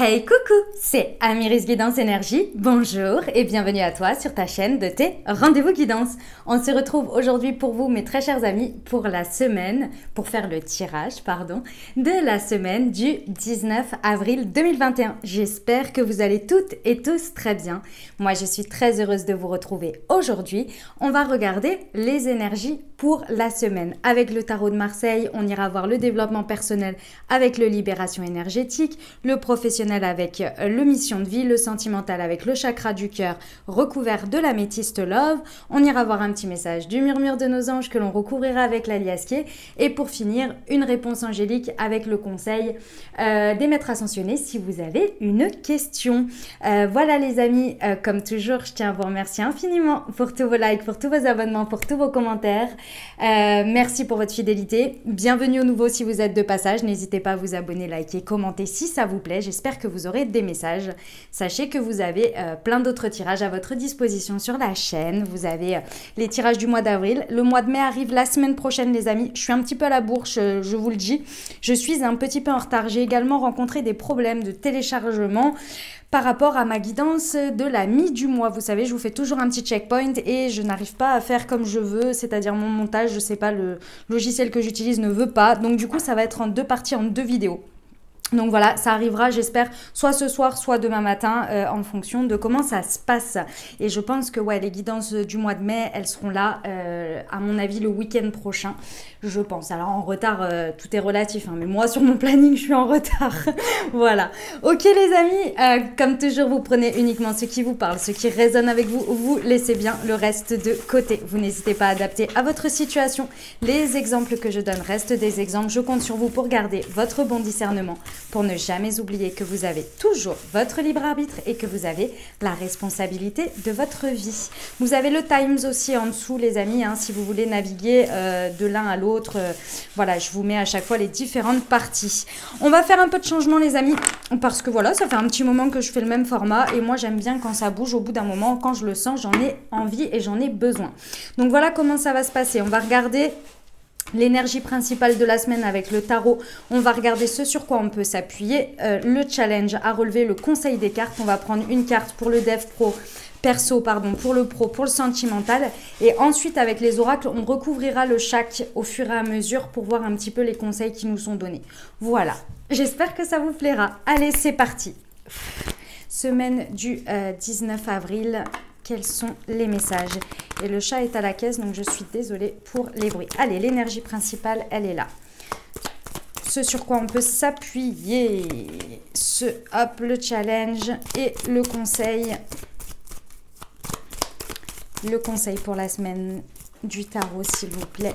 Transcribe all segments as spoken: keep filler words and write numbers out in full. Hey coucou, c'est Amiris Guidance Énergie, bonjour et bienvenue à toi sur ta chaîne de tes rendez-vous guidance. On se retrouve aujourd'hui pour vous mes très chers amis pour la semaine, pour faire le tirage pardon, de la semaine du dix-neuf avril deux mille vingt et un. J'espère que vous allez toutes et tous très bien. Moi je suis très heureuse de vous retrouver aujourd'hui. On va regarder les énergies pour la semaine. Avec le tarot de Marseille, on ira voir le développement personnel avec le libération énergétique, le professionnel avec le mission de vie, le sentimental avec le chakra du cœur recouvert de l'améthyste love. On ira voir un petit message du murmure de nos anges que l'on recouvrira avec la liasquée. Et pour finir, une réponse angélique avec le conseil euh, des maîtres ascensionnés si vous avez une question. Euh, voilà les amis, euh, comme toujours, je tiens à vous remercier infiniment pour tous vos likes, pour tous vos abonnements, pour tous vos commentaires. Euh, merci pour votre fidélité. Bienvenue au nouveau si vous êtes de passage. N'hésitez pas à vous abonner, liker, commenter si ça vous plaît. J'espère que vous aurez des messages. Sachez que vous avez euh, plein d'autres tirages à votre disposition sur la chaîne. Vous avez euh, les tirages du mois d'avril. Le mois de mai arrive la semaine prochaine les amis. Je suis un petit peu à la bourche, euh, je vous le dis. Je suis un petit peu en retard. J'ai également rencontré des problèmes de téléchargement par rapport à ma guidance de la mi du mois. Vous savez, je vous fais toujours un petit checkpoint et je n'arrive pas à faire comme je veux, c'est-à-dire mon montage, je sais pas, le logiciel que j'utilise ne veut pas. Donc du coup, ça va être en deux parties, en deux vidéos. Donc voilà, ça arrivera, j'espère, soit ce soir, soit demain matin, euh, en fonction de comment ça se passe. Et je pense que ouais, les guidances du mois de mai, elles seront là, euh, à mon avis, le week-end prochain, je pense. Alors en retard, euh, tout est relatif, hein, mais moi, sur mon planning, je suis en retard. Voilà. Ok les amis, euh, comme toujours, vous prenez uniquement ce qui vous parle, ce qui résonne avec vous. Vous laissez bien le reste de côté. Vous n'hésitez pas à adapter à votre situation. Les exemples que je donne restent des exemples. Je compte sur vous pour garder votre bon discernement, pour ne jamais oublier que vous avez toujours votre libre arbitre et que vous avez la responsabilité de votre vie. Vous avez le Times aussi en dessous les amis, hein, si vous voulez naviguer euh, de l'un à l'autre. Euh, voilà, je vous mets à chaque fois les différentes parties. On va faire un peu de changement les amis, parce que voilà, ça fait un petit moment que je fais le même format et moi j'aime bien quand ça bouge au bout d'un moment, quand je le sens, j'en ai envie et j'en ai besoin. Donc voilà comment ça va se passer. On va regarder l'énergie principale de la semaine avec le tarot. On va regarder ce sur quoi on peut s'appuyer, euh, le challenge à relever, le conseil des cartes. On va prendre une carte pour le dev pro, perso, pardon, pour le pro, pour le sentimental. Et ensuite, avec les oracles, on recouvrira le chac au fur et à mesure pour voir un petit peu les conseils qui nous sont donnés. Voilà, j'espère que ça vous plaira. Allez, c'est parti. Semaine du euh, dix-neuf avril. Quels sont les messages? Et le chat est à la caisse, donc je suis désolée pour les bruits. Allez, l'énergie principale, elle est là. Ce sur quoi on peut s'appuyer. Ce, hop, le challenge et le conseil. Le conseil pour la semaine du tarot, s'il vous plaît.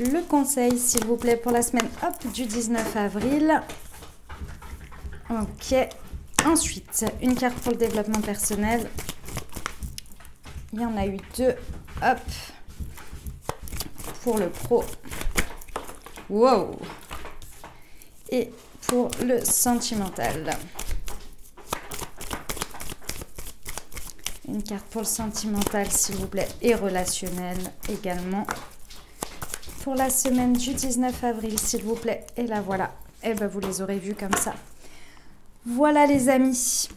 Le conseil, s'il vous plaît, pour la semaine, hop, du dix-neuf avril. Ok, ensuite, une carte pour le développement personnel. Il y en a eu deux. Hop, pour le pro. Wow. Et pour le sentimental. Une carte pour le sentimental, s'il vous plaît, et relationnel également. Pour la semaine du dix-neuf avril, s'il vous plaît. Et la voilà. Eh ben, vous les aurez vus comme ça. Voilà les amis,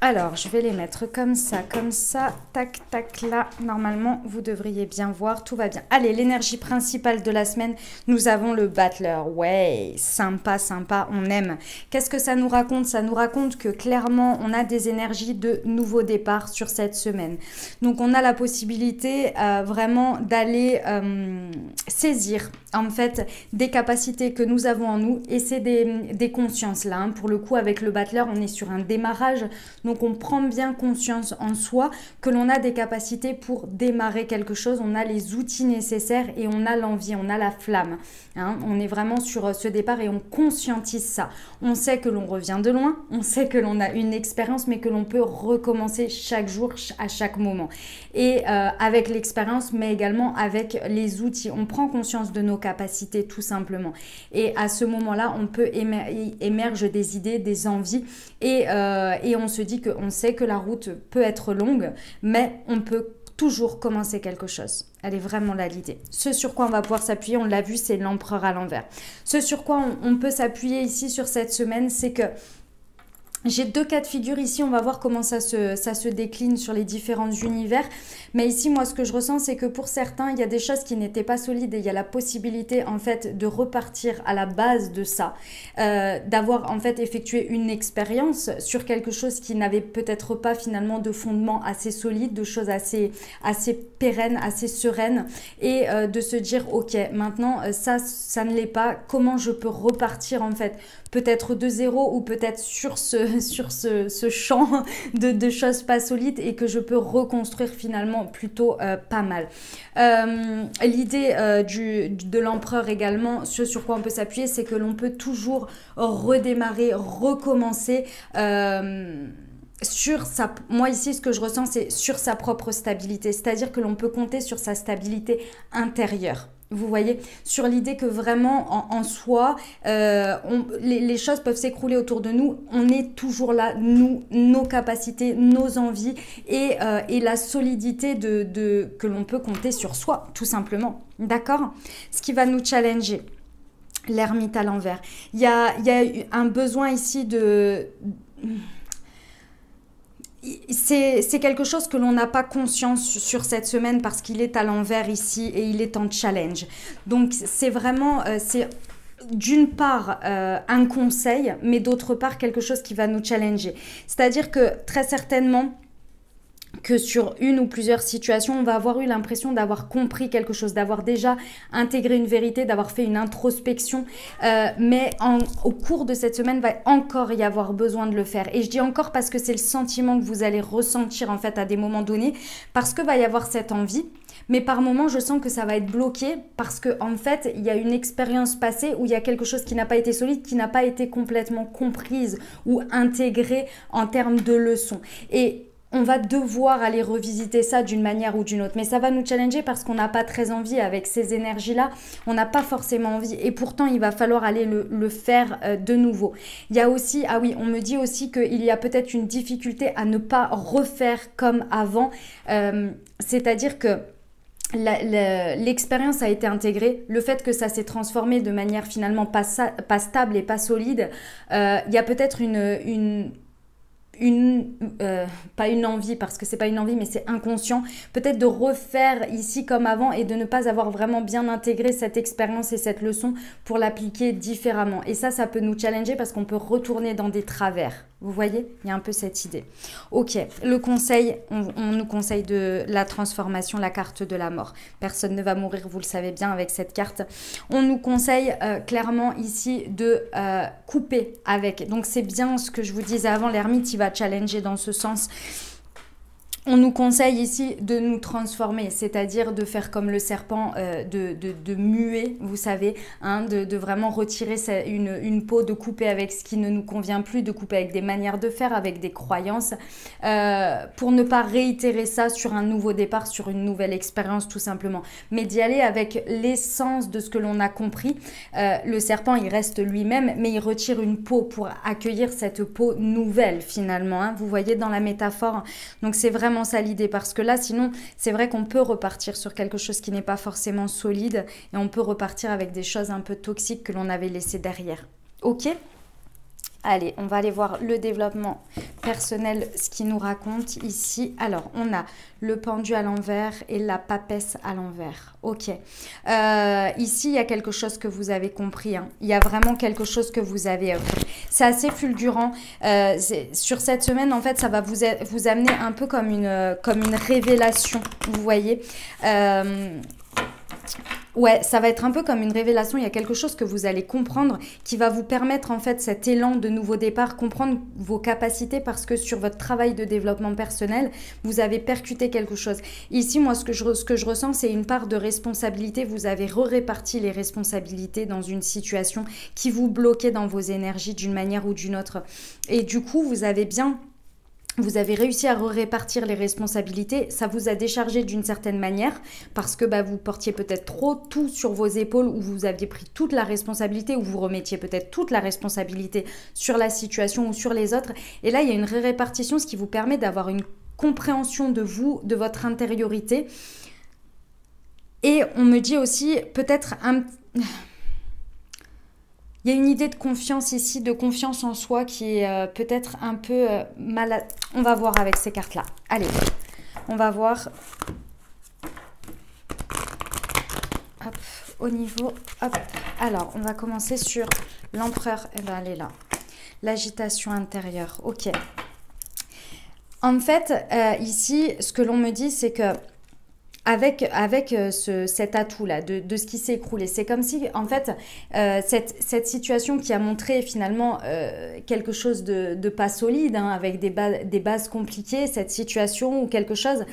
alors je vais les mettre comme ça, comme ça, tac, tac, là, normalement vous devriez bien voir, tout va bien. Allez, l'énergie principale de la semaine, nous avons le battleur, ouais, sympa, sympa, on aime. Qu'est-ce que ça nous raconte? Ça nous raconte que clairement on a des énergies de nouveau départ sur cette semaine. Donc on a la possibilité euh, vraiment d'aller euh, saisir en fait des capacités que nous avons en nous, et c'est des, des consciences là, hein. Pour le coup avec le battleur on est sur un démarrage, donc on prend bien conscience en soi que l'on a des capacités pour démarrer quelque chose, on a les outils nécessaires et on a l'envie, on a la flamme, hein. On est vraiment sur ce départ et on conscientise ça, on sait que l'on revient de loin, on sait que l'on a une expérience mais que l'on peut recommencer chaque jour, à chaque moment, et euh, avec l'expérience mais également avec les outils, on prend conscience de nos capacités tout simplement, et à ce moment là on peut émer émerger des idées, des envies, et, euh, et on se dit qu'on sait que la route peut être longue mais on peut toujours commencer quelque chose. Elle est vraiment là l'idée. Ce sur quoi on va pouvoir s'appuyer, on l'a vu, c'est l'empereur à l'envers. Ce sur quoi on, on peut s'appuyer ici sur cette semaine, c'est que j'ai deux cas de figure ici, on va voir comment ça se, ça se décline sur les différents univers. Mais ici, moi, ce que je ressens, c'est que pour certains, il y a des choses qui n'étaient pas solides et il y a la possibilité, en fait, de repartir à la base de ça, euh, d'avoir, en fait, effectué une expérience sur quelque chose qui n'avait peut-être pas, finalement, de fondement assez solide, de choses assez, assez pérennes, assez sereines, et euh, de se dire, ok, maintenant, ça, ça ne l'est pas, comment je peux repartir, en fait, peut-être de zéro ou peut-être sur ce sur ce, ce champ de, de choses pas solides et que je peux reconstruire finalement plutôt euh, pas mal. Euh, L'idée euh, du, de l'empereur également, ce sur quoi on peut s'appuyer, c'est que l'on peut toujours redémarrer, recommencer... Euh, sur sa, moi ici ce que je ressens c'est sur sa propre stabilité, c'est-à-dire que l'on peut compter sur sa stabilité intérieure, vous voyez, sur l'idée que vraiment en, en soi euh, on, les, les choses peuvent s'écrouler autour de nous, on est toujours là, nous, nos capacités, nos envies et, euh, et la solidité de, de, que l'on peut compter sur soi tout simplement, d'accord? Ce qui va nous challenger, l'ermite à l'envers, il y a, il y a un besoin ici de... C'est quelque chose que l'on n'a pas conscience sur cette semaine parce qu'il est à l'envers ici et il est en challenge. Donc, c'est vraiment... Euh, c'est d'une part euh, un conseil, mais d'autre part quelque chose qui va nous challenger. C'est-à-dire que très certainement... que sur une ou plusieurs situations, on va avoir eu l'impression d'avoir compris quelque chose, d'avoir déjà intégré une vérité, d'avoir fait une introspection. Euh, mais en, au cours de cette semaine, va encore y avoir besoin de le faire. Et je dis encore parce que c'est le sentiment que vous allez ressentir en fait à des moments donnés, parce que va y avoir cette envie. Mais par moments, je sens que ça va être bloqué parce que en fait, il y a une expérience passée où il y a quelque chose qui n'a pas été solide, qui n'a pas été complètement comprise ou intégrée en termes de leçons. Et on va devoir aller revisiter ça d'une manière ou d'une autre. Mais ça va nous challenger parce qu'on n'a pas très envie avec ces énergies-là. On n'a pas forcément envie. Et pourtant, il va falloir aller le, le faire euh, de nouveau. Il y a aussi... Ah oui, on me dit aussi qu'il y a peut-être une difficulté à ne pas refaire comme avant. Euh, c'est-à-dire que... l'expérience a été intégrée, le fait que ça s'est transformé de manière finalement pas, pas stable et pas solide, euh, il y a peut-être une... une Une, euh, pas une envie parce que c'est pas une envie mais c'est inconscient, peut-être de refaire ici comme avant et de ne pas avoir vraiment bien intégré cette expérience et cette leçon pour l'appliquer différemment, et ça ça peut nous challenger parce qu'on peut retourner dans des travers, vous voyez, il y a un peu cette idée. Ok, le conseil, on, on nous conseille de la transformation, la carte de la mort, personne ne va mourir, vous le savez bien avec cette carte. On nous conseille euh, clairement ici de euh, couper avec, donc c'est bien ce que je vous disais avant, l'ermite il va challenger dans ce sens. On nous conseille ici de nous transformer, c'est-à-dire de faire comme le serpent, euh, de, de, de muer, vous savez, hein, de, de vraiment retirer sa, une, une peau, de couper avec ce qui ne nous convient plus, de couper avec des manières de faire, avec des croyances, euh, pour ne pas réitérer ça sur un nouveau départ, sur une nouvelle expérience tout simplement, mais d'y aller avec l'essence de ce que l'on a compris. Euh, le serpent, il reste lui-même, mais il retire une peau pour accueillir cette peau nouvelle finalement, hein, vous voyez dans la métaphore. Donc c'est vraiment ça l'idée, parce que là sinon c'est vrai qu'on peut repartir sur quelque chose qui n'est pas forcément solide et on peut repartir avec des choses un peu toxiques que l'on avait laissées derrière. Ok, allez, on va aller voir le développement personnel, ce qu'il nous raconte ici. Alors on a le pendu à l'envers et la papesse à l'envers. Ok, euh, ici il y a quelque chose que vous avez compris, hein. Il y a vraiment quelque chose que vous avez appris. C'est assez fulgurant. Euh, sur cette semaine, en fait, ça va vous, vous amener un peu comme une, comme une révélation, vous voyez. Euh, ouais, ça va être un peu comme une révélation. Il y a quelque chose que vous allez comprendre qui va vous permettre, en fait, cet élan de nouveau départ, comprendre vos capacités, parce que sur votre travail de développement personnel, vous avez percuté quelque chose. Ici, moi, ce que je, ce que je ressens, c'est une part de responsabilité. Vous avez re-réparti les responsabilités dans une situation qui vous bloquait dans vos énergies d'une manière ou d'une autre. Et du coup, vous avez bien... Vous avez réussi à répartir les responsabilités, ça vous a déchargé d'une certaine manière parce que bah, vous portiez peut-être trop tout sur vos épaules, ou vous aviez pris toute la responsabilité, ou vous remettiez peut-être toute la responsabilité sur la situation ou sur les autres. Et là, il y a une répartition, ce qui vous permet d'avoir une compréhension de vous, de votre intériorité. Et on me dit aussi peut-être un... Il y a une idée de confiance ici, de confiance en soi qui est euh, peut-être un peu euh, malade. On va voir avec ces cartes-là. Allez, on va voir. Hop, au niveau... Hop. Alors, on va commencer sur l'empereur. Eh bien, elle est là. L'agitation intérieure. Ok. En fait, euh, ici, ce que l'on me dit, c'est que avec, avec ce, cet atout-là, de, de ce qui s'est écroulé. C'est comme si, en fait, euh, cette, cette situation qui a montré finalement euh, quelque chose de, de pas solide, hein, avec des, ba des bases compliquées, cette situation ou quelque chose,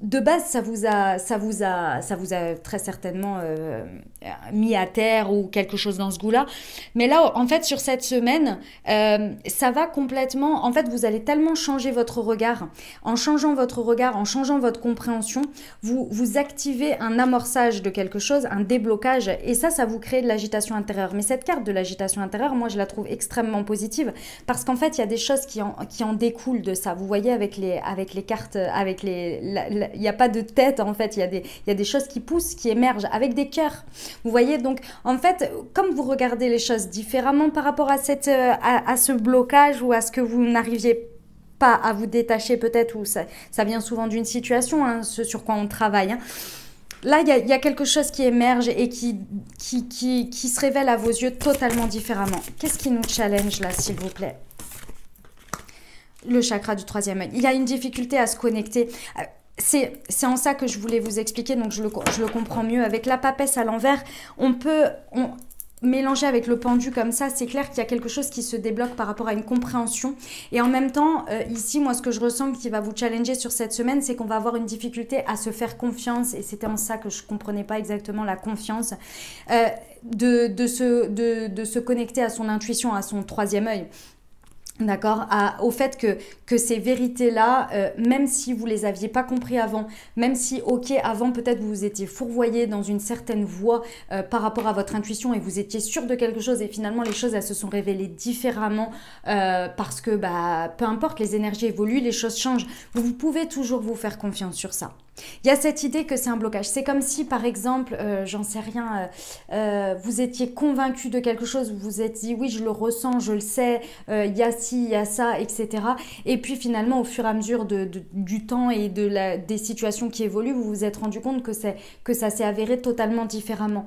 de base, ça vous a, ça vous a, ça vous a très certainement euh, mis à terre ou quelque chose dans ce goût-là. Mais là, en fait, sur cette semaine, euh, ça va complètement... En fait, vous allez tellement changer votre regard. En changeant votre regard, en changeant votre compréhension, vous, vous activez un amorçage de quelque chose, un déblocage. Et ça, ça vous crée de l'agitation intérieure. Mais cette carte de l'agitation intérieure, moi, je la trouve extrêmement positive parce qu'en fait, il y a des choses qui en, qui en découlent de ça. Vous voyez, avec les, avec les cartes, avec les... La, la, il n'y a pas de tête en fait, il y a des, il y a des choses qui poussent, qui émergent avec des cœurs. Vous voyez, donc en fait, comme vous regardez les choses différemment par rapport à, cette, à, à ce blocage ou à ce que vous n'arriviez pas à vous détacher peut-être, ou ça, ça vient souvent d'une situation, hein, ce sur quoi on travaille. Hein. Là, il y a, il y a quelque chose qui émerge et qui, qui, qui, qui se révèle à vos yeux totalement différemment. Qu'est-ce qui nous challenge là, s'il vous plaît ? Le chakra du troisième œil. Il y a une difficulté à se connecter. C'est en ça que je voulais vous expliquer, donc je le, je le comprends mieux. Avec la papesse à l'envers, on peut on, mélanger avec le pendu comme ça. C'est clair qu'il y a quelque chose qui se débloque par rapport à une compréhension. Et en même temps, euh, ici, moi, ce que je ressens qui va vous challenger sur cette semaine, c'est qu'on va avoir une difficulté à se faire confiance. Et c'était en ça que je ne comprenais pas exactement la confiance. Euh, de, de, se, de, de se connecter à son intuition, à son troisième œil. D'accord, au fait que, que ces vérités-là, euh, même si vous ne les aviez pas compris avant, même si, ok, avant peut-être vous vous étiez fourvoyé dans une certaine voie euh, par rapport à votre intuition et vous étiez sûr de quelque chose et finalement les choses, elles se sont révélées différemment euh, parce que, bah, peu importe, les énergies évoluent, les choses changent. Vous, vous pouvez toujours vous faire confiance sur ça. Il y a cette idée que c'est un blocage. C'est comme si, par exemple, euh, j'en sais rien, euh, euh, vous étiez convaincu de quelque chose, vous vous êtes dit « oui, je le ressens, je le sais, euh, il y a ci, il y a ça, et cetera » Et puis finalement, au fur et à mesure de, de, du temps et de la, des situations qui évoluent, vous vous êtes rendu compte que, que ça s'est avéré totalement différemment.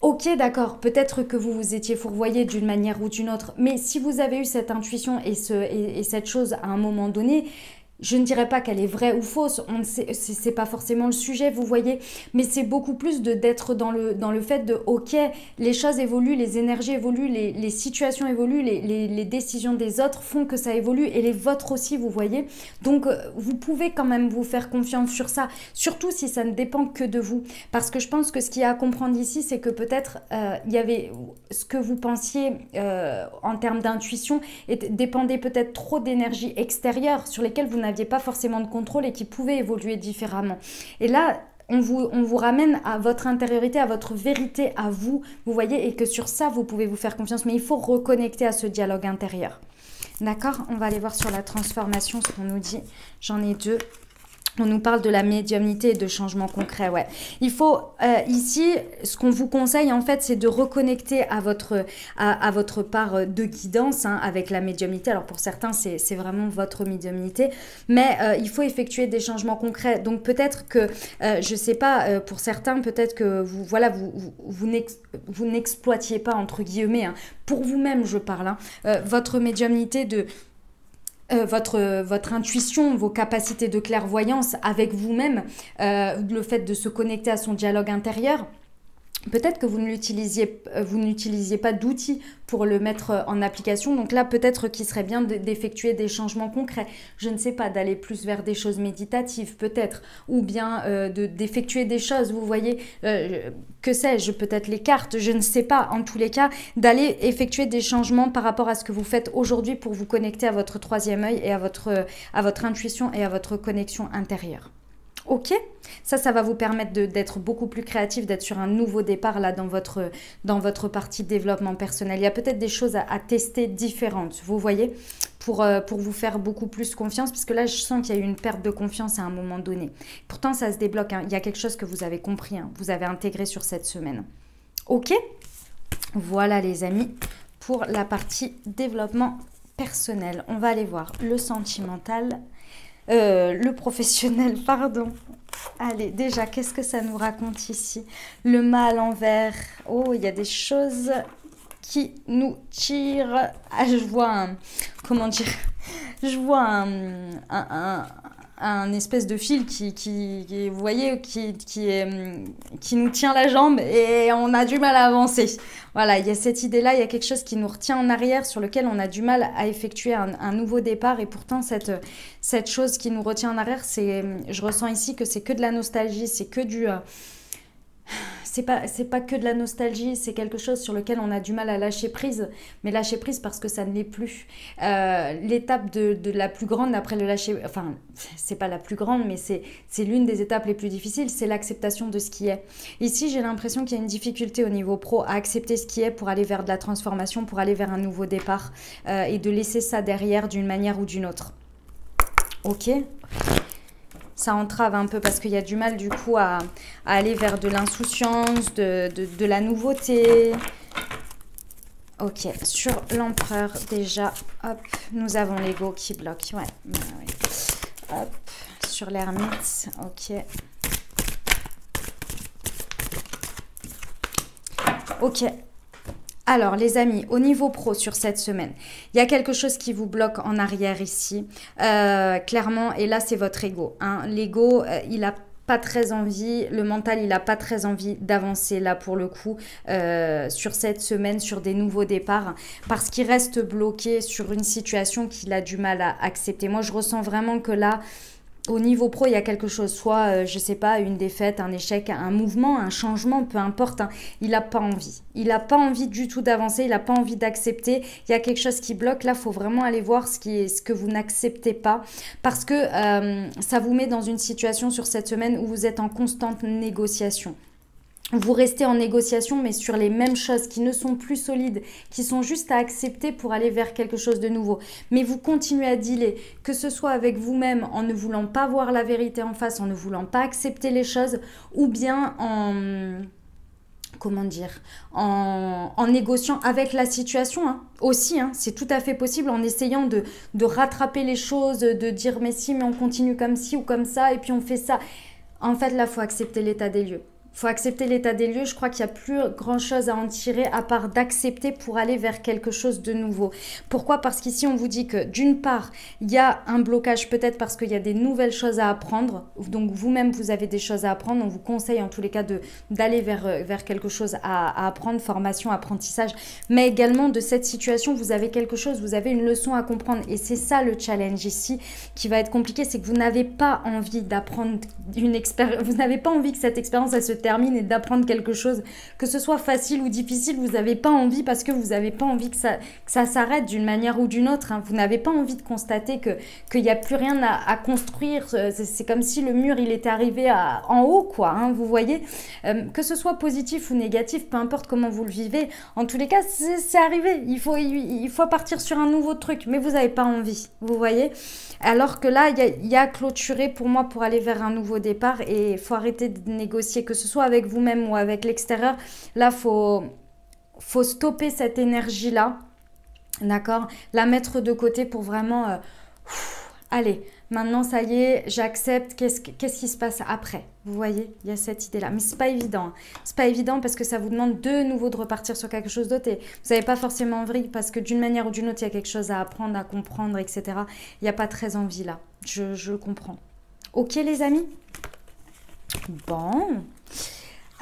Ok, d'accord, peut-être que vous vous étiez fourvoyé d'une manière ou d'une autre, mais si vous avez eu cette intuition et, ce, et, et cette chose à un moment donné, je ne dirais pas qu'elle est vraie ou fausse, c'est pas forcément le sujet, vous voyez, mais c'est beaucoup plus d'être dans le, dans le fait de, ok, les choses évoluent, les énergies évoluent, les, les situations évoluent, les, les, les décisions des autres font que ça évolue et les vôtres aussi, vous voyez. Donc, vous pouvez quand même vous faire confiance sur ça, surtout si ça ne dépend que de vous. Parce que je pense que ce qu'il y a à comprendre ici, c'est que peut-être euh, il y avait ce que vous pensiez euh, en termes d'intuition dépendait peut-être trop d'énergie extérieure sur lesquelles vous n'avez n'aviez pas forcément de contrôle et qui pouvait évoluer différemment. Et là, on vous, on vous ramène à votre intériorité, à votre vérité, à vous, vous voyez, et que sur ça, vous pouvez vous faire confiance. Mais il faut reconnecter à ce dialogue intérieur. D'accord? On va aller voir sur la transformation ce qu'on nous dit. J'en ai deux. On nous parle de la médiumnité et de changements concrets, ouais. Il faut, euh, ici, ce qu'on vous conseille, en fait, c'est de reconnecter à votre, à, à votre part de guidance, hein, avec la médiumnité. Alors, pour certains, c'est vraiment votre médiumnité. Mais euh, il faut effectuer des changements concrets. Donc, peut-être que, euh, je sais pas, euh, pour certains, peut-être que vous, voilà, vous, vous, vous n'exploitiez pas, entre guillemets, hein, pour vous-même, je parle, hein, euh, votre médiumnité de... Euh, votre, votre intuition, vos capacités de clairvoyance avec vous-même, euh, le fait de se connecter à son dialogue intérieur. Peut-être que vous ne l'utilisiez, vous n'utilisiez pas d'outils pour le mettre en application. Donc là, peut-être qu'il serait bien d'effectuer des changements concrets. Je ne sais pas, d'aller plus vers des choses méditatives peut-être, ou bien euh, de, d'effectuer des choses, vous voyez, euh, que sais-je, peut-être les cartes, je ne sais pas, en tous les cas, d'aller effectuer des changements par rapport à ce que vous faites aujourd'hui pour vous connecter à votre troisième œil et à votre, à votre intuition et à votre connexion intérieure. Ok, ça, ça va vous permettre d'être beaucoup plus créatif, d'être sur un nouveau départ là dans votre, dans votre partie développement personnel. Il y a peut-être des choses à, à tester différentes, vous voyez, pour, euh, pour vous faire beaucoup plus confiance, parce que là, je sens qu'il y a eu une perte de confiance à un moment donné. Pourtant, ça se débloque, hein. Il y a quelque chose que vous avez compris, hein, vous avez intégré sur cette semaine. Ok, voilà les amis, pour la partie développement personnel. On va aller voir le sentimental. Euh, le professionnel, pardon. Allez, déjà, qu'est-ce que ça nous raconte ici? Le mal envers. Oh, il y a des choses qui nous tirent. Ah, je vois un... Comment dire? Je vois un... un, un un espèce de fil qui, qui, qui vous voyez, qui, qui, est, qui nous tient la jambe et on a du mal à avancer. Voilà, il y a cette idée-là, il y a quelque chose qui nous retient en arrière, sur lequel on a du mal à effectuer un, un nouveau départ. Et pourtant, cette, cette chose qui nous retient en arrière, c'est, je ressens ici que c'est que de la nostalgie, c'est que du... Euh, c'est pas, c'est pas que de la nostalgie, c'est quelque chose sur lequel on a du mal à lâcher prise, mais lâcher prise parce que ça ne l'est plus. Euh, l'étape de, de la plus grande après le lâcher, enfin c'est pas la plus grande, mais c'est l'une des étapes les plus difficiles, c'est l'acceptation de ce qui est. Ici j'ai l'impression qu'il y a une difficulté au niveau pro à accepter ce qui est pour aller vers de la transformation, pour aller vers un nouveau départ euh, et de laisser ça derrière d'une manière ou d'une autre. Ok ? Ça entrave un peu parce qu'il y a du mal du coup à, à aller vers de l'insouciance, de, de, de la nouveauté. Ok, sur l'empereur déjà, hop, nous avons l'ego qui bloque, ouais, bah ouais. Hop, sur l'ermite, ok. Ok. Alors les amis, au niveau pro sur cette semaine, il y a quelque chose qui vous bloque en arrière ici, euh, clairement, et là c'est votre ego. Hein. L'ego, euh, il a pas très envie, le mental il n'a pas très envie d'avancer là pour le coup euh, sur cette semaine, sur des nouveaux départs, parce qu'il reste bloqué sur une situation qu'il a du mal à accepter. Moi je ressens vraiment que là, au niveau pro, il y a quelque chose, soit, euh, je sais pas, une défaite, un échec, un mouvement, un changement, peu importe. Hein, il n'a pas envie. Il n'a pas envie du tout d'avancer, il n'a pas envie d'accepter. Il y a quelque chose qui bloque. Là, il faut vraiment aller voir ce, qui est, ce que vous n'acceptez pas, parce que euh, ça vous met dans une situation sur cette semaine où vous êtes en constante négociation. Vous restez en négociation, mais sur les mêmes choses qui ne sont plus solides, qui sont juste à accepter pour aller vers quelque chose de nouveau. Mais vous continuez à dealer, que ce soit avec vous-même en ne voulant pas voir la vérité en face, en ne voulant pas accepter les choses, ou bien en... comment dire, en, en négociant avec la situation hein, aussi, hein, c'est tout à fait possible, en essayant de, de rattraper les choses, de dire mais si, mais on continue comme ci ou comme ça, et puis on fait ça. En fait, là, il faut accepter l'état des lieux. Il faut accepter l'état des lieux. Je crois qu'il n'y a plus grand-chose à en tirer à part d'accepter pour aller vers quelque chose de nouveau. Pourquoi? Parce qu'ici, on vous dit que d'une part, il y a un blocage peut-être parce qu'il y a des nouvelles choses à apprendre. Donc, vous-même, vous avez des choses à apprendre. On vous conseille en tous les cas d'aller vers, vers quelque chose à, à apprendre, formation, apprentissage. Mais également, de cette situation, vous avez quelque chose, vous avez une leçon à comprendre. Et c'est ça le challenge ici qui va être compliqué. C'est que vous n'avez pas envie d'apprendre une expérience. Vous n'avez pas envie que cette expérience, elle se termine et d'apprendre quelque chose, que ce soit facile ou difficile, vous n'avez pas envie parce que vous n'avez pas envie que ça, que ça s'arrête d'une manière ou d'une autre. Hein. Vous n'avez pas envie de constater que qu'il n'y a plus rien à, à construire. C'est comme si le mur, il était arrivé à, en haut, quoi. Hein, vous voyez, euh, que ce soit positif ou négatif, peu importe comment vous le vivez, en tous les cas, c'est arrivé. Il faut, il, il faut partir sur un nouveau truc, mais vous n'avez pas envie, vous voyez. Alors que là, il y a, y a clôturé pour moi pour aller vers un nouveau départ et il faut arrêter de négocier, que ce soit avec vous-même ou avec l'extérieur. Là, il faut, faut stopper cette énergie-là, d'accord? La mettre de côté pour vraiment... Euh, pff, allez, maintenant, ça y est, j'accepte. Qu'est-ce qu'est-ce qui se passe après? Vous voyez, il y a cette idée-là. Mais ce n'est pas évident. Hein. Ce n'est pas évident parce que ça vous demande de nouveau de repartir sur quelque chose d'autre. Et vous n'avez pas forcément envie parce que d'une manière ou d'une autre, il y a quelque chose à apprendre, à comprendre, et cetera. Il n'y a pas très envie là. Je, je comprends. Ok, les amis? Bon,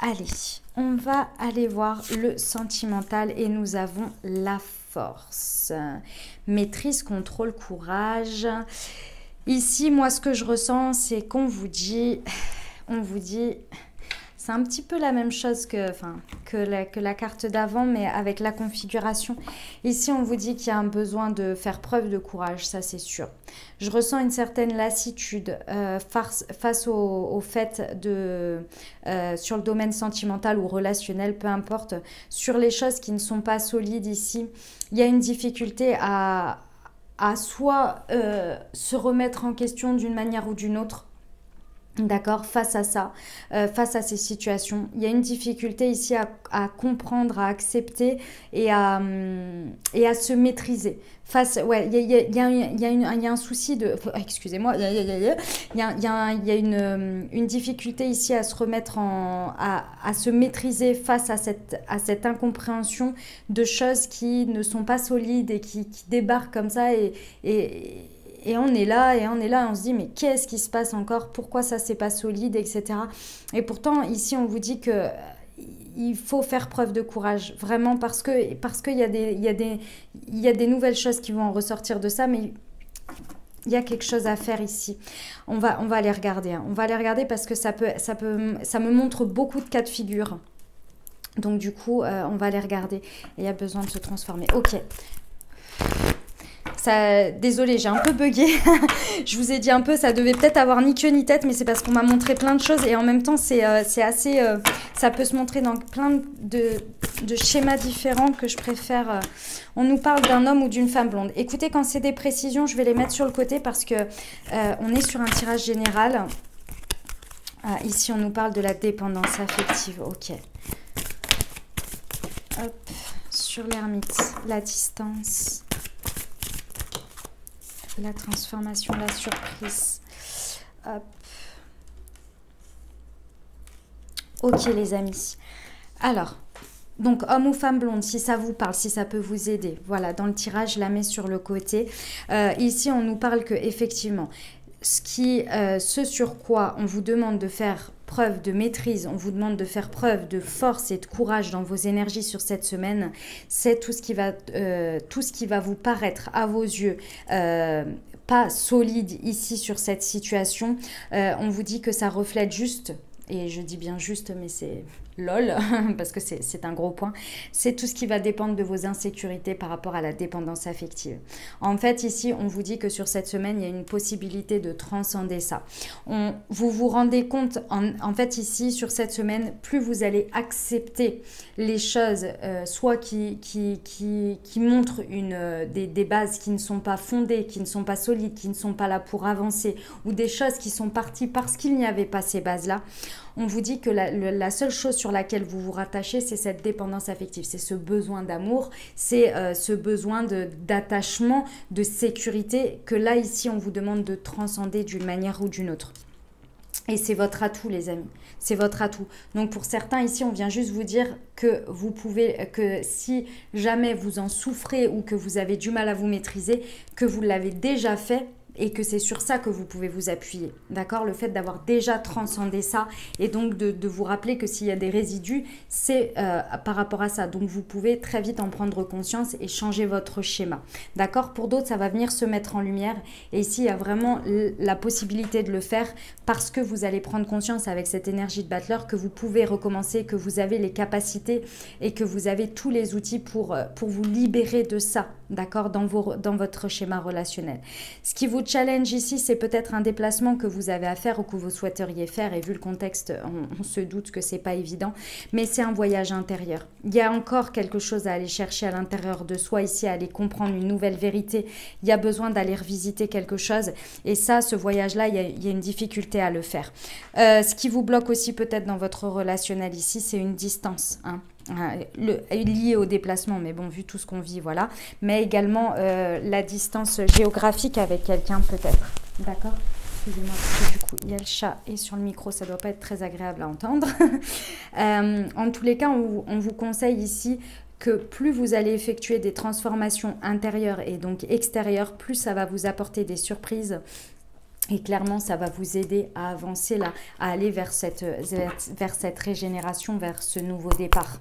allez, on va aller voir le sentimental et nous avons la force. Maîtrise, contrôle, courage. Ici, moi, ce que je ressens, c'est qu'on vous dit, on vous dit, C'est un petit peu la même chose que, enfin, que, la, que la carte d'avant, mais avec la configuration. Ici, on vous dit qu'il y a un besoin de faire preuve de courage, ça c'est sûr. Je ressens une certaine lassitude euh, face, face au, au fait de, euh, sur le domaine sentimental ou relationnel, peu importe, sur les choses qui ne sont pas solides ici. Il y a une difficulté à, à soit euh, se remettre en question d'une manière ou d'une autre. D'accord, face à ça, euh, face à ces situations, il y a une difficulté ici à, à comprendre, à accepter et à, et à se maîtriser. Face, ouais, il y a, y a, y a, une, y a un souci de... Excusez-moi. Il y a, y a, y a, y a, y a, y a une, une difficulté ici à se remettre en... à, à se maîtriser face à cette, à cette incompréhension de choses qui ne sont pas solides et qui, qui débarquent comme ça et... et Et on est là, et on est là, on se dit, mais qu'est-ce qui se passe encore? Pourquoi ça, c'est pas solide, et cetera. Et pourtant, ici, on vous dit que il faut faire preuve de courage, vraiment, parce que parce qu'il y a des, il y a des, il y a des nouvelles choses qui vont en ressortir de ça, mais il y a quelque chose à faire ici. On va, on va aller regarder, hein. On va aller regarder parce que ça peut, ça peut, ça me montre beaucoup de cas de figure. Donc, du coup, euh, on va aller regarder. Il y a besoin de se transformer. Ok. Ça, désolée, j'ai un peu bugué. Je vous ai dit un peu, ça devait peut-être avoir ni queue ni tête, mais c'est parce qu'on m'a montré plein de choses et en même temps, c'est euh, assez. Euh, ça peut se montrer dans plein de, de schémas différents que je préfère. Euh, on nous parle d'un homme ou d'une femme blonde. Écoutez, quand c'est des précisions, je vais les mettre sur le côté parce que euh, on est sur un tirage général. Ah, ici, on nous parle de la dépendance affective. Ok. Hop, sur l'ermite, la distance. La transformation, la surprise. Hop. Ok les amis. Alors, donc homme ou femme blonde, si ça vous parle, si ça peut vous aider. Voilà, dans le tirage, je la mets sur le côté. Euh, ici, on nous parle que effectivement, ce, qui, euh, ce sur quoi on vous demande de faire preuve de maîtrise, on vous demande de faire preuve de force et de courage dans vos énergies sur cette semaine, c'est tout ce qui va, euh, tout ce qui va vous paraître à vos yeux euh, pas solide ici sur cette situation. Euh, on vous dit que ça reflète juste, et je dis bien juste, mais c'est lol, parce que c'est un gros point, c'est tout ce qui va dépendre de vos insécurités par rapport à la dépendance affective. En fait, ici, on vous dit que sur cette semaine, il y a une possibilité de transcender ça. On, vous vous rendez compte, en, en fait, ici, sur cette semaine, plus vous allez accepter les choses, euh, soit qui, qui, qui, qui montrent une, euh, des, des bases qui ne sont pas fondées, qui ne sont pas solides, qui ne sont pas là pour avancer, ou des choses qui sont parties parce qu'il n'y avait pas ces bases-là, on vous dit que la, la seule chose sur laquelle vous vous rattachez, c'est cette dépendance affective, c'est ce besoin d'amour, c'est euh, ce besoin d'attachement, de, de sécurité que là, ici, on vous demande de transcender d'une manière ou d'une autre. Et c'est votre atout, les amis, c'est votre atout. Donc, pour certains, ici, on vient juste vous dire que vous pouvez, que si jamais vous en souffrez ou que vous avez du mal à vous maîtriser, que vous l'avez déjà fait, et que c'est sur ça que vous pouvez vous appuyer, d'accord? Le fait d'avoir déjà transcendé ça et donc de, de vous rappeler que s'il y a des résidus, c'est euh, par rapport à ça. Donc, vous pouvez très vite en prendre conscience et changer votre schéma, d'accord? Pour d'autres, ça va venir se mettre en lumière et ici, il y a vraiment la possibilité de le faire parce que vous allez prendre conscience avec cette énergie de battleur que vous pouvez recommencer, que vous avez les capacités et que vous avez tous les outils pour, pour vous libérer de ça, d'accord? Dans, dans votre schéma relationnel. Ce qui vous challenge ici, c'est peut-être un déplacement que vous avez à faire ou que vous souhaiteriez faire et vu le contexte, on, on se doute que c'est pas évident, mais c'est un voyage intérieur. Il y a encore quelque chose à aller chercher à l'intérieur de soi ici, à aller comprendre une nouvelle vérité. Il y a besoin d'aller revisiter quelque chose et ça, ce voyage-là, il, il y a une difficulté à le faire. Euh, ce qui vous bloque aussi peut-être dans votre relationnel ici, c'est une distance, hein. Le, lié au déplacement, mais bon, vu tout ce qu'on vit, voilà, mais également euh, la distance géographique avec quelqu'un peut-être, d'accord? Excusez-moi, parce que du coup, il y a le chat et sur le micro, ça doit pas être très agréable à entendre. euh, en tous les cas, on, on vous conseille ici que plus vous allez effectuer des transformations intérieures et donc extérieures, plus ça va vous apporter des surprises. Et clairement, ça va vous aider à avancer là, à aller vers cette, vers cette régénération, vers ce nouveau départ.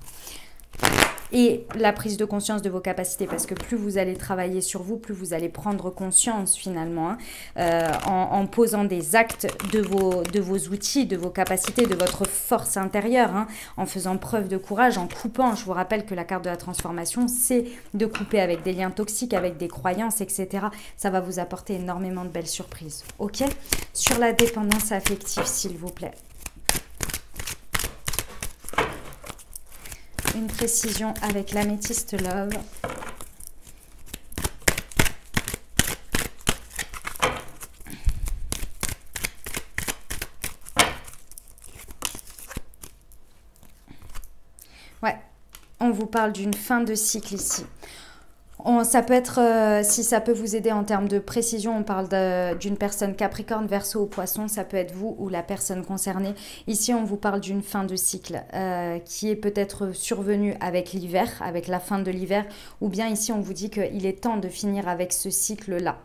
et la prise de conscience de vos capacités, parce que plus vous allez travailler sur vous, plus vous allez prendre conscience finalement, hein, euh, en, en posant des actes de vos, de vos outils, de vos capacités, de votre force intérieure, hein, en faisant preuve de courage, en coupant. Je vous rappelle que la carte de la transformation, c'est de couper avec des liens toxiques, avec des croyances, et cetera. Ça va vous apporter énormément de belles surprises, ok? Sur la dépendance affective, s'il vous plaît. Une précision avec l'améthyste Love. Ouais, on vous parle d'une fin de cycle ici. On, ça peut être, euh, si ça peut vous aider en termes de précision, on parle d'une personne Capricorne, Verseau ou Poisson, ça peut être vous ou la personne concernée. Ici, on vous parle d'une fin de cycle euh, qui est peut-être survenue avec l'hiver, avec la fin de l'hiver, ou bien ici, on vous dit qu'il est temps de finir avec ce cycle-là.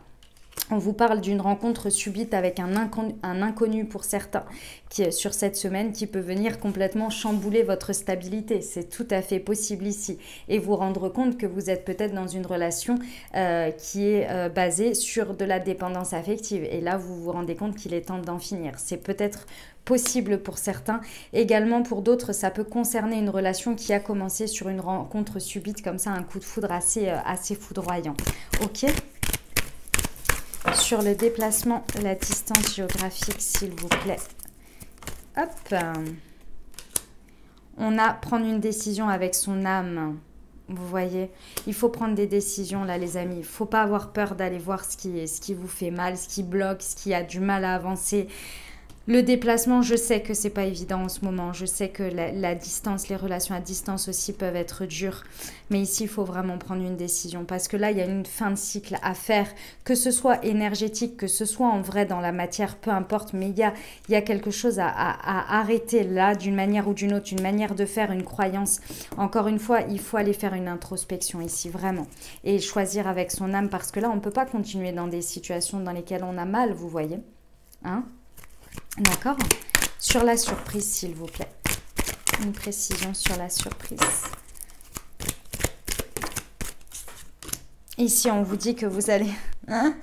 On vous parle d'une rencontre subite avec un inconnu, un inconnu pour certains qui est sur cette semaine, qui peut venir complètement chambouler votre stabilité. C'est tout à fait possible ici. Et vous rendre compte que vous êtes peut-être dans une relation euh, qui est euh, basée sur de la dépendance affective. Et là, vous vous rendez compte qu'il est temps d'en finir. C'est peut-être possible pour certains. Également pour d'autres, ça peut concerner une relation qui a commencé sur une rencontre subite, comme ça, un coup de foudre assez, euh, assez foudroyant. Ok ? Sur le déplacement, la distance géographique, s'il vous plaît. Hop. On a prendre une décision avec son âme. Vous voyez, il faut prendre des décisions là, les amis. Il ne faut pas avoir peur d'aller voir ce qui, ce qui vous fait mal, ce qui bloque, ce qui a du mal à avancer. Le déplacement, je sais que c'est pas évident en ce moment. Je sais que la, la distance, les relations à distance aussi peuvent être dures. Mais ici, il faut vraiment prendre une décision. Parce que là, il y a une fin de cycle à faire. Que ce soit énergétique, que ce soit en vrai dans la matière, peu importe. Mais il y a, il y a quelque chose à, à, à arrêter là, d'une manière ou d'une autre. Une manière de faire, une croyance. Encore une fois, il faut aller faire une introspection ici, vraiment. Et choisir avec son âme. Parce que là, on ne peut pas continuer dans des situations dans lesquelles on a mal, vous voyez. Hein ? D'accord. Sur la surprise, s'il vous plaît. Une précision sur la surprise. Ici, on vous dit que vous allez... Hein,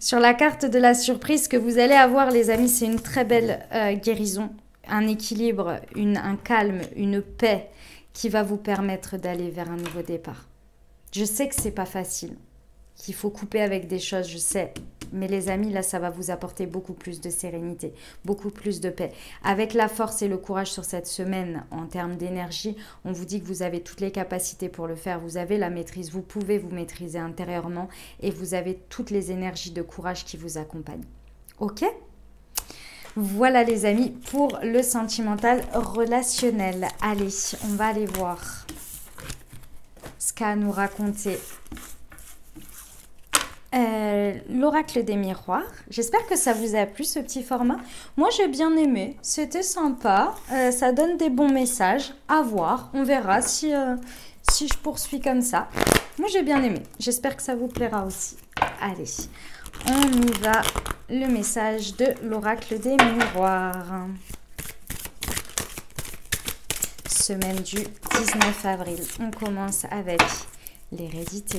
sur la carte de la surprise que vous allez avoir, les amis, c'est une très belle euh, guérison, un équilibre, une, un calme, une paix qui va vous permettre d'aller vers un nouveau départ. Je sais que c'est pas facile, qu'il faut couper avec des choses, je sais. Mais les amis, là, ça va vous apporter beaucoup plus de sérénité, beaucoup plus de paix. Avec la force et le courage sur cette semaine, en termes d'énergie, on vous dit que vous avez toutes les capacités pour le faire. Vous avez la maîtrise, vous pouvez vous maîtriser intérieurement et vous avez toutes les énergies de courage qui vous accompagnent. Ok ? Voilà les amis, pour le sentimental relationnel. Allez, on va aller voir ce qu'a à nous raconter. Euh, l'oracle des miroirs. J'espère que ça vous a plu ce petit format. Moi j'ai bien aimé, c'était sympa, euh, ça donne des bons messages à voir, on verra si, euh, si je poursuis comme ça. Moi j'ai bien aimé, j'espère que ça vous plaira aussi. Allez, on y va, le message de l'oracle des miroirs. Semaine du dix-neuf avril, on commence avec l'hérédité.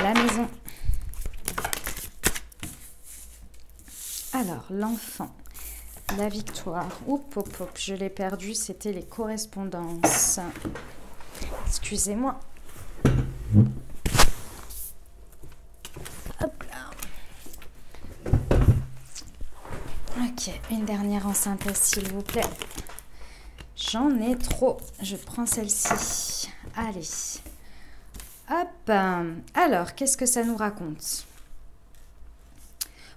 La maison. Alors, l'enfant, la victoire. Oup, hop, hop, je l'ai perdu, c'était les correspondances. Excusez-moi. Hop là. Ok, une dernière en synthèse, s'il vous plaît. J'en ai trop. Je prends celle-ci. Allez. Hop, alors, qu'est-ce que ça nous raconte?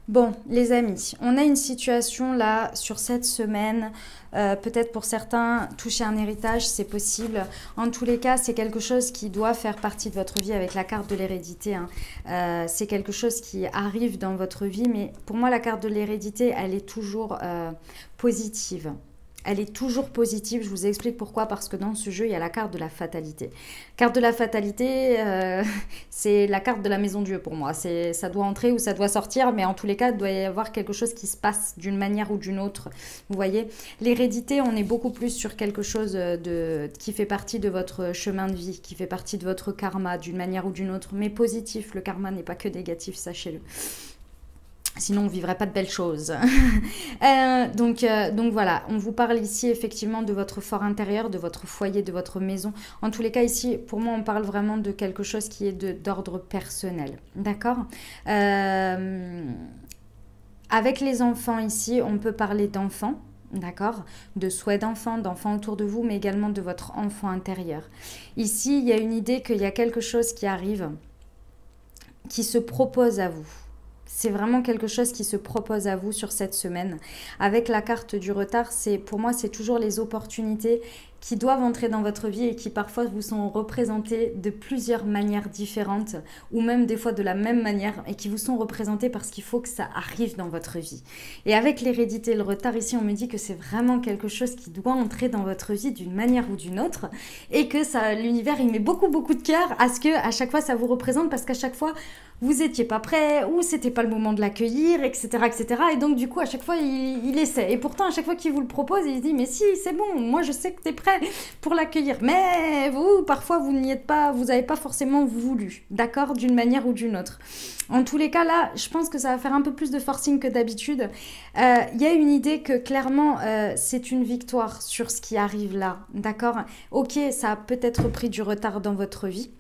Bon, les amis, on a une situation là sur cette semaine. Euh, peut-être pour certains, toucher un héritage, c'est possible. En tous les cas, c'est quelque chose qui doit faire partie de votre vie avec la carte de l'hérédité, hein. Euh, c'est quelque chose qui arrive dans votre vie, mais pour moi, la carte de l'hérédité, elle est toujours euh, positive. elle est toujours positive. Je vous explique pourquoi, parce que dans ce jeu, il y a la carte de la fatalité. Carte de la fatalité, euh, c'est la carte de la maison Dieu pour moi. Ça doit entrer ou ça doit sortir, mais en tous les cas, il doit y avoir quelque chose qui se passe d'une manière ou d'une autre. Vous voyez, l'hérédité, on est beaucoup plus sur quelque chose de, qui fait partie de votre chemin de vie, qui fait partie de votre karma d'une manière ou d'une autre, mais positif. Le karma n'est pas que négatif, sachez-le. Sinon, on ne vivrait pas de belles choses. euh, donc, euh, donc voilà, on vous parle ici effectivement de votre fort intérieur, de votre foyer, de votre maison. En tous les cas, ici, pour moi, on parle vraiment de quelque chose qui est d'ordre personnel. D'accord ? euh, Avec les enfants ici, on peut parler d'enfants. D'accord, de souhaits d'enfants, d'enfants autour de vous, mais également de votre enfant intérieur. Ici, il y a une idée qu'il y a quelque chose qui arrive, qui se propose à vous. C'est vraiment quelque chose qui se propose à vous sur cette semaine. Avec la carte du retard, c'est pour moi, c'est toujours les opportunités qui doivent entrer dans votre vie et qui parfois vous sont représentées de plusieurs manières différentes, ou même des fois de la même manière, et qui vous sont représentées parce qu'il faut que ça arrive dans votre vie. Et avec l'hérédité et le retard, ici on me dit que c'est vraiment quelque chose qui doit entrer dans votre vie d'une manière ou d'une autre, et que ça, l'univers il met beaucoup beaucoup de cœur à ce que à chaque fois ça vous représente, parce qu'à chaque fois vous n'étiez pas prêt, ou c'était pas le moment de l'accueillir, et cetera, et cetera. Et donc du coup à chaque fois il, il essaie, et pourtant à chaque fois qu'il vous le propose, il se dit mais si, c'est bon, moi je sais que t'es prêt pour l'accueillir, mais vous, parfois vous n'y êtes pas, vous n'avez pas forcément voulu, d'accord, d'une manière ou d'une autre. En tous les cas, là, je pense que ça va faire un peu plus de forcing que d'habitude. Il euh, y a une idée que clairement, euh, c'est une victoire sur ce qui arrive là, d'accord. Ok, ça a peut-être pris du retard dans votre vie,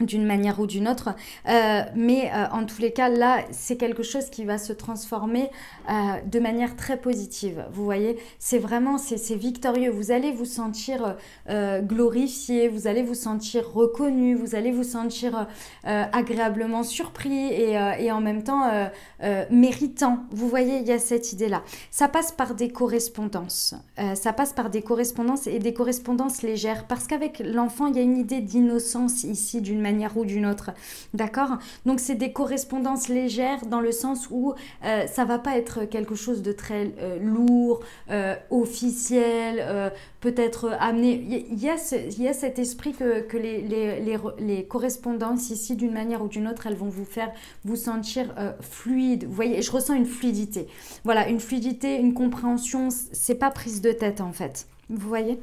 d'une manière ou d'une autre, euh, mais euh, en tous les cas, là, c'est quelque chose qui va se transformer euh, de manière très positive, vous voyez, c'est vraiment, c'est victorieux, vous allez vous sentir euh, glorifié, vous allez vous sentir reconnu, vous allez vous sentir euh, agréablement surpris et, euh, et en même temps euh, euh, méritant, vous voyez, il y a cette idée-là. Ça passe par des correspondances, euh, ça passe par des correspondances et des correspondances légères, parce qu'avec l'enfant, il y a une idée d'innocence ici, d'une manière ou d'une autre, d'accord. Donc c'est des correspondances légères dans le sens où euh, ça va pas être quelque chose de très euh, lourd, euh, officiel, euh, peut-être amené. Il y a, ce, il y a cet esprit que, que les, les, les, les correspondances ici d'une manière ou d'une autre, elles vont vous faire vous sentir euh, fluide. Vous voyez, je ressens une fluidité. Voilà, une fluidité, une compréhension. C'est pas prise de tête en fait. Vous voyez?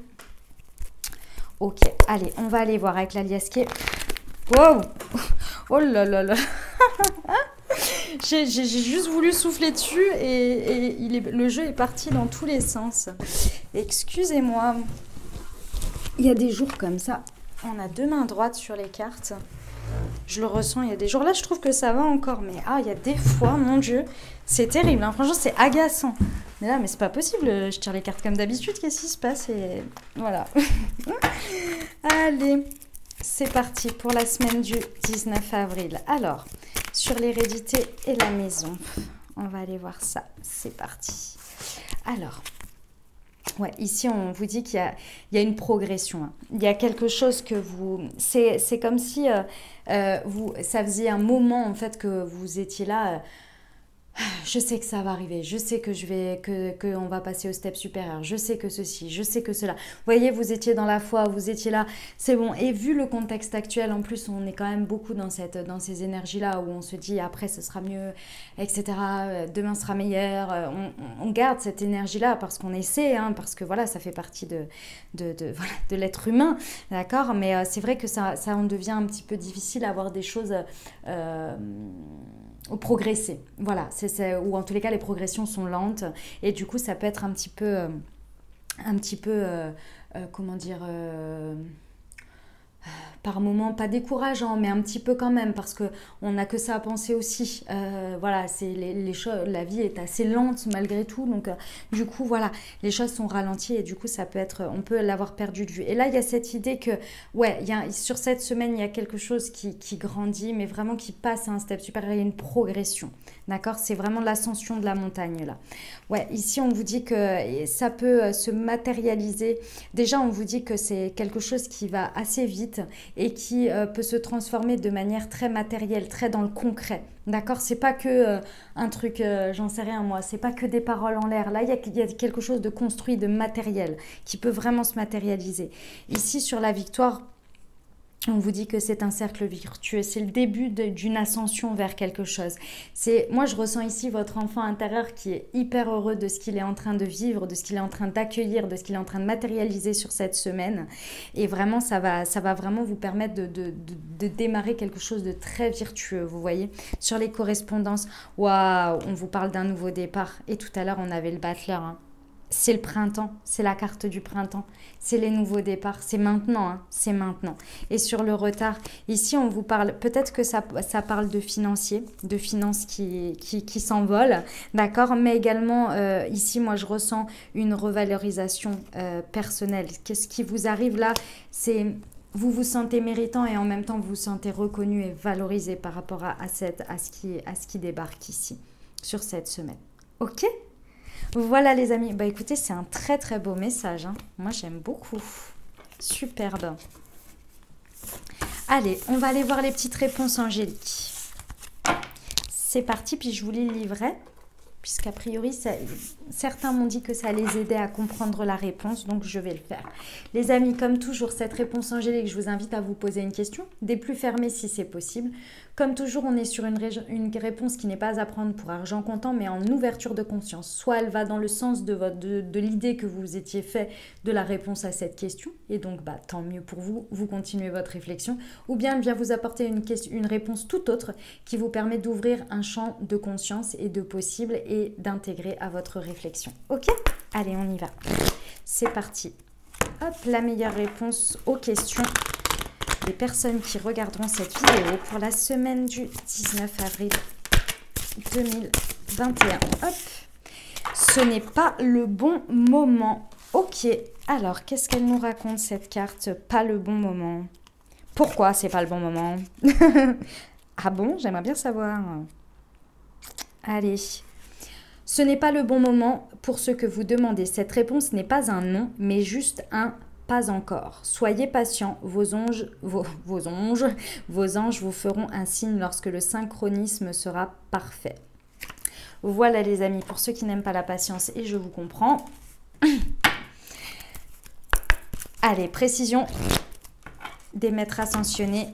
Ok, allez, on va aller voir avec la liasquée. Wow! Oh là là là! J'ai juste voulu souffler dessus et, et il est, le jeu est parti dans tous les sens. Excusez-moi. Il y a des jours comme ça. On a deux mains droites sur les cartes. Je le ressens, il y a des jours. Là, je trouve que ça va encore. Mais ah, il y a des fois, mon Dieu, c'est terrible. Hein. Franchement, c'est agaçant. Mais là, mais c'est pas possible. Je tire les cartes comme d'habitude. Qu'est-ce qui se passe? Et voilà. Allez! C'est parti pour la semaine du dix-neuf avril. Alors, sur l'hérédité et la maison, on va aller voir ça. C'est parti. Alors, ouais, ici, on vous dit qu'il y, y a une progression. Hein. Il y a quelque chose que vous... C'est comme si euh, euh, vous, ça faisait un moment, en fait, que vous étiez là... Euh, je sais que ça va arriver, je sais que je vais, que, que on va passer au step supérieur, je sais que ceci, je sais que cela. Vous voyez, vous étiez dans la foi, vous étiez là, c'est bon. Et vu le contexte actuel, en plus, on est quand même beaucoup dans, cette, dans ces énergies-là où on se dit après, ce sera mieux, et cetera. Demain sera meilleur. On, on garde cette énergie-là parce qu'on essaie, hein, parce que voilà, ça fait partie de, de, de, voilà, de l'être humain, d'accord. Mais euh, c'est vrai que ça, ça en devient un petit peu difficile à avoir des choses... Euh, progresser, voilà, c'est ou en tous les cas les progressions sont lentes et du coup ça peut être un petit peu euh, un petit peu euh, euh, comment dire euh, par moment pas décourageant mais un petit peu quand même parce que on n'a que ça à penser aussi, euh, voilà, c'est les, les choses, la vie est assez lente malgré tout, donc euh, du coup voilà, les choses sont ralenties et du coup ça peut être, on peut l'avoir perdu de vue. Et là il y a cette idée que ouais, y a, sur cette semaine il y a quelque chose qui, qui grandit, mais vraiment qui passe à un step supérieur, il y a une progression, d'accord, c'est vraiment l'ascension de la montagne là. Ouais, ici on vous dit que ça peut se matérialiser. Déjà on vous dit que c'est quelque chose qui va assez vite, concrète et qui euh, peut se transformer de manière très matérielle, très dans le concret. D'accord, c'est pas que euh, un truc, euh, j'en sais rien moi, c'est pas que des paroles en l'air. Là, il y, y a quelque chose de construit, de matériel, qui peut vraiment se matérialiser. Ici, sur la victoire, on vous dit que c'est un cercle vertueux, c'est le début d'une ascension vers quelque chose. Moi, je ressens ici votre enfant intérieur qui est hyper heureux de ce qu'il est en train de vivre, de ce qu'il est en train d'accueillir, de ce qu'il est en train de matérialiser sur cette semaine. Et vraiment, ça va, ça va vraiment vous permettre de, de, de, de démarrer quelque chose de très vertueux, vous voyez. Sur les correspondances, waouh, on vous parle d'un nouveau départ. Et tout à l'heure, on avait le battleur, hein. C'est le printemps, c'est la carte du printemps, c'est les nouveaux départs, c'est maintenant, hein, c'est maintenant. Et sur le retard, ici on vous parle, peut-être que ça, ça parle de financiers, de finances qui, qui, qui s'envolent, d'accord, mais également euh, ici moi je ressens une revalorisation euh, personnelle. Qu'est-ce qui vous arrive là, c'est... Vous vous sentez méritant et en même temps vous vous sentez reconnu et valorisé par rapport à, à, cette, à, ce, qui, à ce qui débarque ici, sur cette semaine. Ok ? Voilà les amis, bah écoutez, c'est un très très beau message, hein. Moi j'aime beaucoup, superbe. Allez, on va aller voir les petites réponses angéliques. C'est parti, puis je vous les livrerai, puisqu'a priori, ça, certains m'ont dit que ça les aidait à comprendre la réponse, donc je vais le faire. Les amis, comme toujours, cette réponse angélique, je vous invite à vous poser une question, des plus fermées si c'est possible. Comme toujours, on est sur une, ré une réponse qui n'est pas à prendre pour argent comptant, mais en ouverture de conscience. Soit elle va dans le sens de, de, de l'idée que vous étiez fait de la réponse à cette question, et donc bah, tant mieux pour vous, vous continuez votre réflexion, ou bien elle vient vous apporter une, question, une réponse tout autre qui vous permet d'ouvrir un champ de conscience et de possible, et d'intégrer à votre réflexion. Ok, allez, on y va. C'est parti. Hop, la meilleure réponse aux questions des personnes qui regarderont cette vidéo pour la semaine du dix-neuf avril deux mille vingt et un. Hop, ce n'est pas le bon moment. Ok, alors qu'est-ce qu'elle nous raconte cette carte? Pas le bon moment. Pourquoi c'est pas le bon moment? Ah bon, j'aimerais bien savoir. Allez. Ce n'est pas le bon moment pour ce que vous demandez. Cette réponse n'est pas un non, mais juste un pas encore. Soyez patient, vos anges, vos, vos anges, vos anges vous feront un signe lorsque le synchronisme sera parfait. Voilà les amis, pour ceux qui n'aiment pas la patience, et je vous comprends. Allez, précision des maîtres ascensionnés.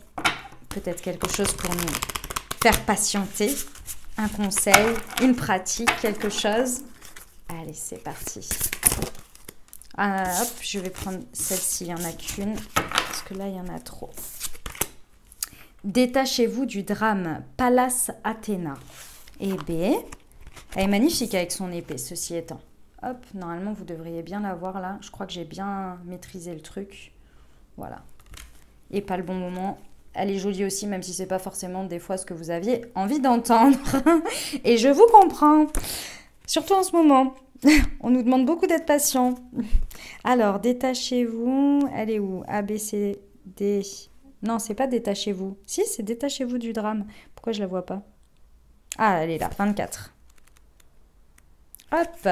Peut-être quelque chose pour nous faire patienter. Un conseil, une pratique, quelque chose. Allez, c'est parti. Euh, hop, je vais prendre celle-ci, il n'y en a qu'une, parce que là, il y en a trop. Détachez-vous du drame, Pallas Athéna. Eh bien, elle est magnifique avec son épée, ceci étant. Hop, normalement, vous devriez bien la voir là. Je crois que j'ai bien maîtrisé le truc. Voilà. Et pas le bon moment. Elle est jolie aussi, même si ce n'est pas forcément des fois ce que vous aviez envie d'entendre. Et je vous comprends. Surtout en ce moment. On nous demande beaucoup d'être patient. Alors, détachez-vous. Elle est où? A, B, C, D. Non, c'est pas détachez-vous. Si, c'est détachez-vous du drame. Pourquoi je la vois pas? Ah, elle est là, vingt-quatre. Hop.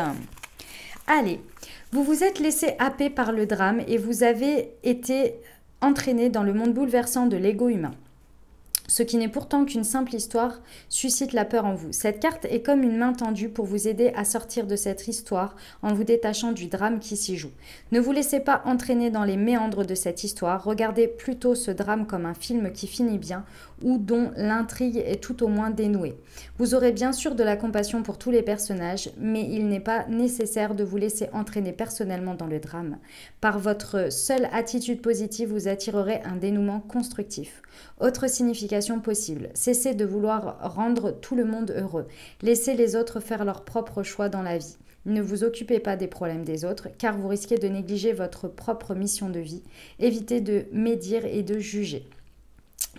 Allez. Vous vous êtes laissé happer par le drame et vous avez été... entraîné dans le monde bouleversant de l'ego humain. Ce qui n'est pourtant qu'une simple histoire suscite la peur en vous. Cette carte est comme une main tendue pour vous aider à sortir de cette histoire en vous détachant du drame qui s'y joue. Ne vous laissez pas entraîner dans les méandres de cette histoire. Regardez plutôt ce drame comme un film qui finit bien ou dont l'intrigue est tout au moins dénouée. Vous aurez bien sûr de la compassion pour tous les personnages, mais il n'est pas nécessaire de vous laisser entraîner personnellement dans le drame. Par votre seule attitude positive, vous attirerez un dénouement constructif. Autre signification possible, cessez de vouloir rendre tout le monde heureux. Laissez les autres faire leurs propres choix dans la vie. Ne vous occupez pas des problèmes des autres, car vous risquez de négliger votre propre mission de vie. Évitez de médire et de juger.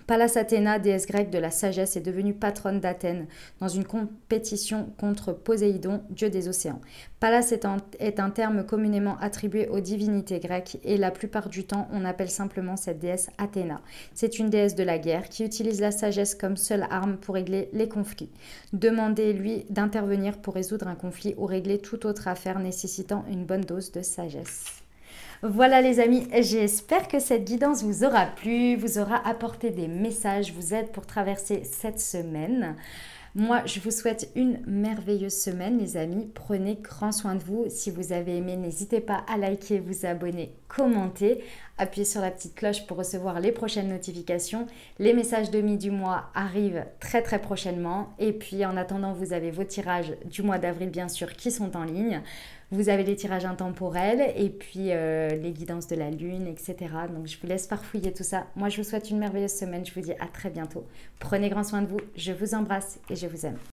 Pallas Athéna, déesse grecque de la sagesse, est devenue patronne d'Athènes dans une compétition contre Poséidon, dieu des océans. Pallas est un, est un terme communément attribué aux divinités grecques et la plupart du temps, on appelle simplement cette déesse Athéna. C'est une déesse de la guerre qui utilise la sagesse comme seule arme pour régler les conflits. Demandez-lui d'intervenir pour résoudre un conflit ou régler toute autre affaire nécessitant une bonne dose de sagesse. Voilà les amis, j'espère que cette guidance vous aura plu, vous aura apporté des messages, vous aide pour traverser cette semaine. Moi, je vous souhaite une merveilleuse semaine les amis. Prenez grand soin de vous. Si vous avez aimé, n'hésitez pas à liker, vous abonner, commenter. Appuyez sur la petite cloche pour recevoir les prochaines notifications. Les messages de mi du mois arrivent très très prochainement. Et puis en attendant, vous avez vos tirages du mois d'avril bien sûr qui sont en ligne. Vous avez les tirages intemporels et puis euh, les guidances de la lune, et cetera. Donc je vous laisse farfouiller tout ça. Moi je vous souhaite une merveilleuse semaine. Je vous dis à très bientôt. Prenez grand soin de vous. Je vous embrasse et je vous aime.